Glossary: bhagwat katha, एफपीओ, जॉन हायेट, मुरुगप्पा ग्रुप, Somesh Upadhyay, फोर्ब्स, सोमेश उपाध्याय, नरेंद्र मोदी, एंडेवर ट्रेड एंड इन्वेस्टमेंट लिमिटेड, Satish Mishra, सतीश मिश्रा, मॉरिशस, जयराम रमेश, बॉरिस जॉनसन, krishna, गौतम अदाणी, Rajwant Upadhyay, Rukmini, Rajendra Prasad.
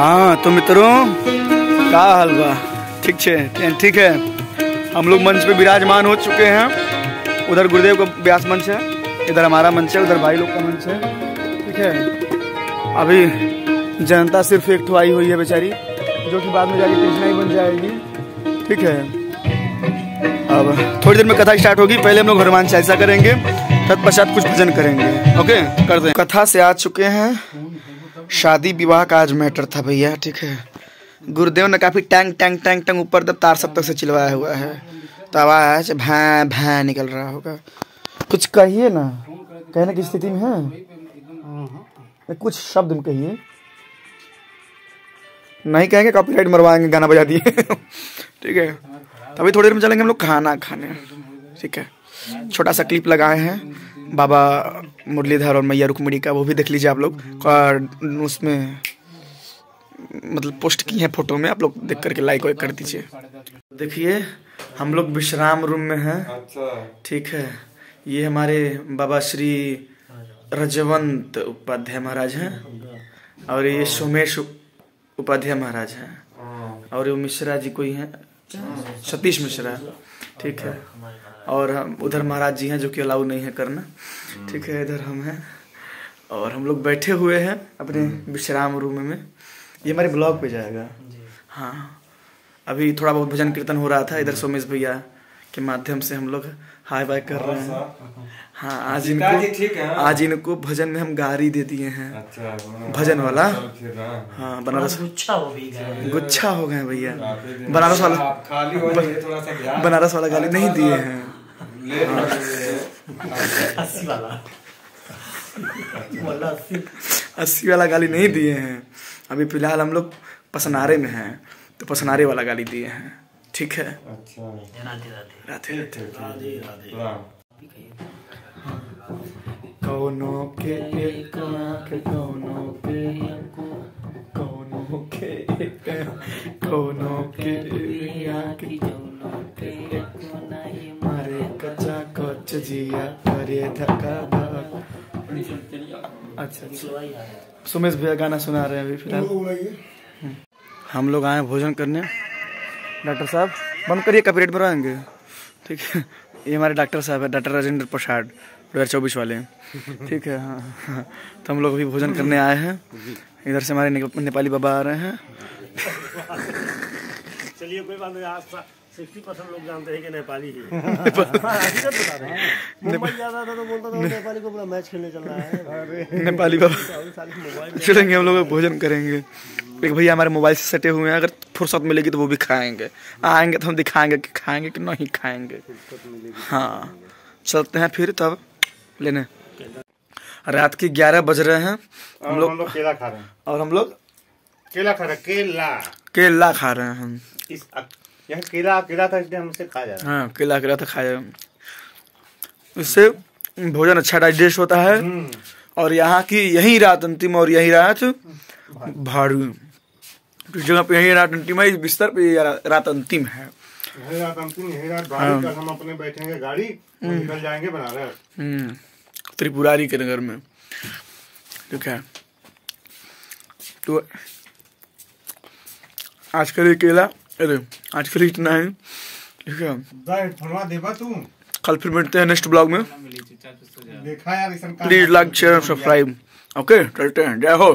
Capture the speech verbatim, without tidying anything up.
हाँ तो मित्रों का हाल बा, ठीक है ठीक है। हम लोग मंच पे विराजमान हो चुके हैं। उधर गुरुदेव का व्यास मंच है, इधर हमारा मंच है, उधर भाई लोग का मंच है, ठीक है। अभी जनता सिर्फ एक ठुआई हुई है बेचारी, जो कि बाद में जाके कृष्णा ही बन जाएगी, ठीक है। अब थोड़ी देर में कथा स्टार्ट होगी, पहले हम लोग हनुमान चालीसा करेंगे, तत्पश्चात कुछ भजन करेंगे, ओके करते हैं। कथा से आ चुके हैं। शादी विवाह का आज मैटर था भैया, ठीक है। गुरुदेव ने काफ़ी टैंग टैंग टैंग टैंग ऊपर तक तार सब तक से चिलवाया हुआ है, तो आवाज भैं भैं निकल रहा होगा। कुछ कहिए ना, कहने की स्थिति में है, कुछ शब्द में कहिए। नहीं कहेंगे कॉपीराइट मरवाएंगे, गाना बजा दिए ठीक है। तभी थोड़ी देर में चलेंगे हम लोग खाना खाने, ठीक है। छोटा सा क्लिप लगाए हैं बाबा मुरलीधर और मैया रुक्मिणी का, वो भी देख लीजिए आप लोग। और उसमें मतलब पोस्ट की है फोटो में, आप लोग देख करके लाइक वाइक कर दीजिए। देखिए हम लोग विश्राम रूम में हैं, ठीक है। ये हमारे बाबा श्री रजवंत उपाध्याय महाराज हैं, और ये सोमेश उपाध्याय महाराज हैं, और ये मिश्रा जी कोई हैं, सतीश मिश्रा, ठीक है। और हम उधर महाराज जी हैं जो कि अलाउ नहीं है करना, ठीक है। इधर हम हैं और हम लोग बैठे हुए हैं अपने विश्राम रूम में। ये हमारे ब्लॉग पे जाएगा, हाँ। अभी थोड़ा बहुत भजन कीर्तन हो रहा था, इधर सोमेश भैया के माध्यम से हम लोग हाई बाय कर रहे हैं, हाँ। आज इनको आज इनको भजन में हम गारी दे दिए हैं, भजन वाला, हाँ। बनारस गुच्छा हो गया, गुच्छा हो गए भैया, बनारस वाला बनारस वाला गाली नहीं दिए हैं, अस्सी वाला गाली नहीं दिए हैं। अभी फिलहाल हम लोग पसनारे में हैं, तो पसनारे वाला गाली दिए हैं, ठीक है। राधे राधे कौनो के एक आँख कौनो के कौनो के एक कौनो के आँख कौनो के मारे कच्चा कच्च जिया करे धक्का धक्का। अच्छा अच्छा, सुमेश भैया गाना सुना रहे हैं अभी फिलहाल। हम लोग आए भोजन करने। डॉक्टर साहब बंद करिए, कॉपीराइट बनवाएंगे, ठीक है। ये हमारे डॉक्टर साहब है, डॉक्टर राजेंद्र प्रसाद दो हज़ार चौबीस वाले, ठीक है, हाँ, हाँ। तो हम लोग अभी भोजन करने आए हैं। इधर से हमारे नेपाली बाबा आ रहे हैं। चलिए कोई बात नहीं, आज साठ परसेंट लोग जानते हैं कि नेपाली है। नेपाली बाबा चलेंगे, हम लोग भोजन करेंगे। एक भैया हमारे मोबाइल से सटे हुए हैं, अगर फुर्सत मिलेगी तो वो भी खाएंगे, आएंगे तो हम दिखाएंगे कि खाएंगे कि नहीं खाएंगे, हाँ। चलते हैं फिर तब लेने। रात के ग्यारह बज रहे हैं, हम लोग केला खा रहे हैं, और हम लोग केला खा रहे हैं, केला केला खा रहे हैं। यहाँ केला केला था इसलिए हमसे खा जा रहा है, हाँ। केला केला था खाया, इससे भोजन अच्छा डाइजेस्ट होता है। और यहाँ की यही रात अंतिम, और यही रात भारी, इस जगह पे यही रात अंतिम है, इस बिस्तर पे रात अंतिम है, यही रात अंतिम, यही रात भारी। कल हम अपने बैठेंगे गाड़ी, निकल जाएंगे बनारस, त्रिपुरारी के नगर में, ठीक है। तो आजकल ये केला, अरे आजकल इतना है, ठीक है। कल फिर मिलते हैं नेक्स्ट ब्लॉग में। Please like share subscribe, okay. चलते हैं, जय हो।